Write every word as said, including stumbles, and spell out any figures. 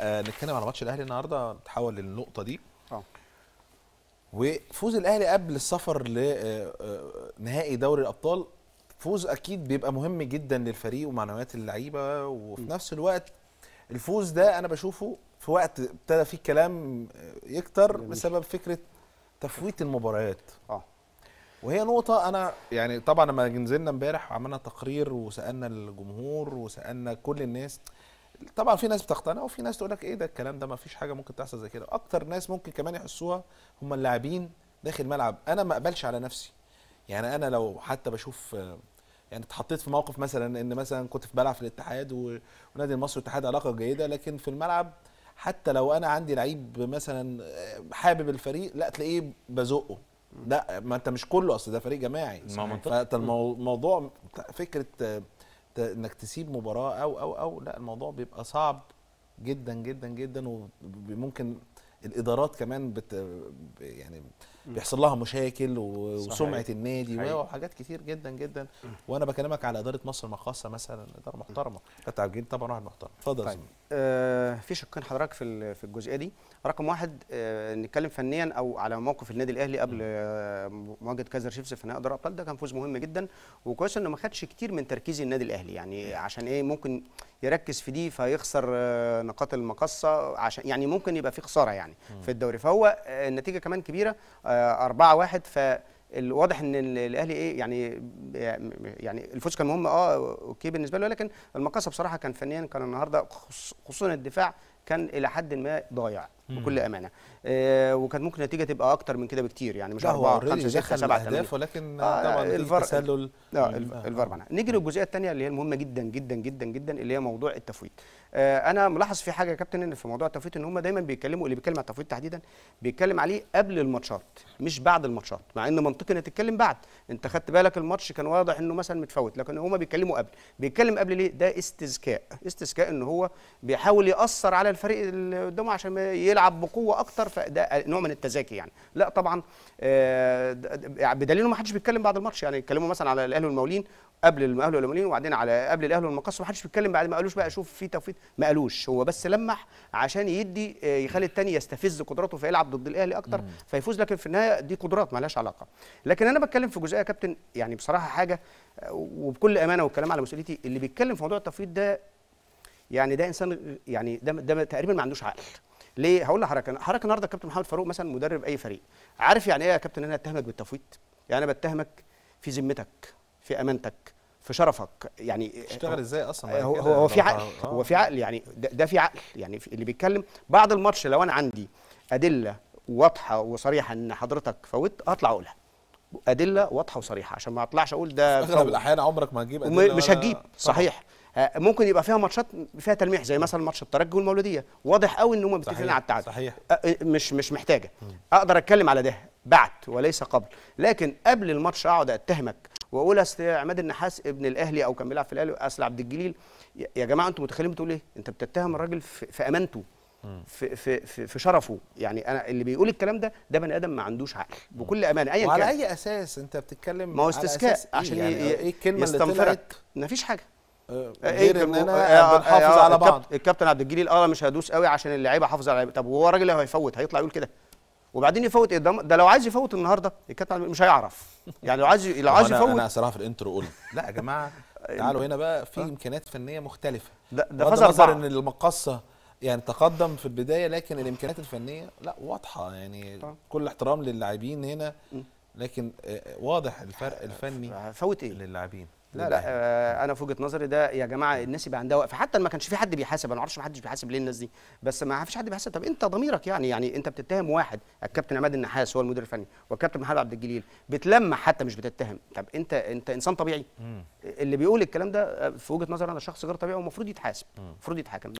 آه نتكلم على ماتش الاهلي النهارده، نتحول للنقطه دي. اه وفوز الاهلي قبل السفر لنهائي دوري الابطال، فوز اكيد بيبقى مهم جدا للفريق ومعنويات اللعيبه، وفي م. نفس الوقت الفوز ده انا بشوفه في وقت ابتدى فيه الكلام يكتر بسبب فكره تفويت المباريات. اه وهي نقطه انا يعني طبعا لما نزلنا امبارح وعملنا تقرير وسالنا الجمهور وسالنا كل الناس، طبعا في ناس بتقتنع وفي ناس تقول لك ايه ده الكلام ده، ما فيش حاجه ممكن تحصل زي كده. اكتر ناس ممكن كمان يحسوها هم اللاعبين داخل الملعب. انا ما اقبلش على نفسي، يعني انا لو حتى بشوف يعني اتحطيت في موقف مثلا ان مثلا كنت في بلعب في الاتحاد ونادي المصري والاتحاد علاقه جيده، لكن في الملعب حتى لو انا عندي لعيب مثلا حابب الفريق، لا تلاقيه بزقه، لا ما انت مش كله، اصل ده فريق جماعي. فالموضوع فكره انك تسيب مباراه او او او لا، الموضوع بيبقى صعب جدا جدا جدا، وممكن الادارات كمان بت يعني بيحصل لها مشاكل وسمعه النادي وحاجات كتير جدا جدا. وانا بكلمك على اداره مصر المقاصه مثلا، اداره محترمه، محمد عبد الجليل طبعا واحد محترم. اتفضل. طيب آه في شقين حضرتك في في الجزئيه دي. رقم واحد آه نتكلم فنيا او على موقف النادي الاهلي قبل آه مواجهه كازر شيفز في نهائي دوري الابطال، ده كان فوز مهم جدا، وكويس انه ما خدش كتير من تركيز النادي الاهلي، يعني عشان ايه ممكن يركز في دي فيخسر آه نقاط المقاصه، عشان يعني ممكن يبقى في خساره يعني م. في الدوري. فهو آه النتيجه كمان كبيره أربعة واحد، فالواضح ان الاهلي ايه يعني يعني الفوز كان مهم اه اوكي بالنسبه له، لكن المقاصه بصراحه كان فنيا كان النهارده خصوصا الدفاع كان الى حد ما ضايع بكل امانه، آه وكان ممكن النتيجه تبقى اكتر من كده بكتير، يعني مش أربعة خمسة سبعة، ولكن طبعا التسلل الفار معنا. نيجي للجزئيه الثانيه اللي هي المهمه جدا جدا جدا جدا، اللي هي موضوع التفويت. آه انا ملاحظ في حاجه يا كابتن، ان في موضوع التفويت ان هم دايما بيتكلموا، اللي بيتكلم على التفويت تحديدا بيتكلم عليه قبل الماتشات مش بعد الماتشات، مع ان منطقي انك تتكلم بعد، انت خدت بالك الماتش كان واضح انه مثلا متفوت، لكن هم بيتكلموا قبل. بيتكلم قبل ليه؟ ده استذكاء، استذكاء ان هو بيحاول ياثر على الفريق اللي قدامه عشان يلعب بقوه اكتر، فده نوع من التزاكي يعني. لا طبعا بدليل انه ما حدش بيتكلم بعد الماتش، يعني يتكلموا مثلا على الاهلي والمقاولين قبل الاهلي والمقاولين، وبعدين على قبل الاهلي والمقاصه، ما حدش بيتكلم بعد، ما قالوش بقى شوف في تفويت، ما قالوش، هو بس لمح عشان يدي يخلي الثاني يستفز قدراته فيلعب ضد الاهلي اكتر فيفوز، لكن في النهايه دي قدرات ما لهاش علاقه. لكن انا بتكلم في جزئيه يا كابتن، يعني بصراحه حاجه وبكل امانه والكلام على مسؤوليتي، اللي بيتكلم في موضوع التفويت ده يعني ده انسان يعني ده, ده تقريبا ما عندوش عقل. ليه؟ هقول لحضرتك، حضرتك النهارده كابتن محمد فاروق مثلا مدرب اي فريق، عارف يعني ايه يا كابتن ان انا اتهمك بالتفويت؟ يعني انا بتهمك في ذمتك، في امانتك، في شرفك، يعني تشتغل ازاي اصلا؟ هو هو في عقل، هو في عقل يعني ده, ده في عقل، يعني اللي بيتكلم بعد الماتش لو انا عندي ادله واضحه وصريحه ان حضرتك فوت هطلع اقولها. ادله واضحه وصريحه عشان ما اطلعش اقول ده اغلب الاحيان عمرك ما هتجيب ادله، مش هتجيب صحيح. ممكن يبقى فيها ماتشات فيها تلميح زي مثلا ماتش الترجي والمولوديه، واضح قوي ان هم متفقين على التعادل، صحيح مش مش محتاجه اقدر اتكلم على ده بعد وليس قبل. لكن قبل الماتش اقعد اتهمك واقول اصل عماد النحاس ابن الاهلي او كان بيلعب في الاهلي، اصل عبد الجليل، يا جماعه انتوا متخيلين بتقول ايه؟ انت بتتهم الراجل في, في امانته، في في في شرفه. يعني انا اللي بيقول الكلام ده ده بني ادم ما عندوش عقل بكل امانه ايا كان. وعلى اي اساس انت بتتكلم؟ ما هو استذكاء عشان يعني ايه الكلمه اللي طلعت؟ مفيش حاجه غير ان انا بنحافظ على بعض. الكابتن عبد الجليل اه مش هدوس قوي عشان اللعيبه حافظ على اللعيبه، طب وهو الراجل اللي هيفوت هيطلع يقول كده؟ وبعدين يفوت ايه ده؟ لو عايز يفوت النهارده الكابتن مش هيعرف، يعني لو عايز لو عايز يفوت. انا صراحه في الانترو قلت لا يا جماعه تعالوا هنا بقى في امكانيات فنيه مختلفه، بغض النظر ان المقاصه يعني تقدم في البدايه، لكن الامكانيات الفنيه لا واضحه، يعني كل احترام للاعبين هنا لكن واضح الفرق الفني. فوت ايه للاعبين؟ لا لا آه انا في وجهه نظري ده يا جماعه الناس يبقى عندها وقفه، حتى ما كانش في حد بيحاسب، انا ما اعرفش ما حدش بيحاسب ليه الناس دي، بس ما فيش حد بيحاسب. طب انت ضميرك يعني يعني انت بتتهم واحد، الكابتن عماد النحاس هو المدير الفني والكابتن محمد عبد الجليل، بتلمح حتى مش بتتهم. طب انت انت انسان طبيعي؟ اللي بيقول الكلام ده في وجهه نظري انا شخص غير طبيعي ومفروض يتحاسب، المفروض يتحاكم.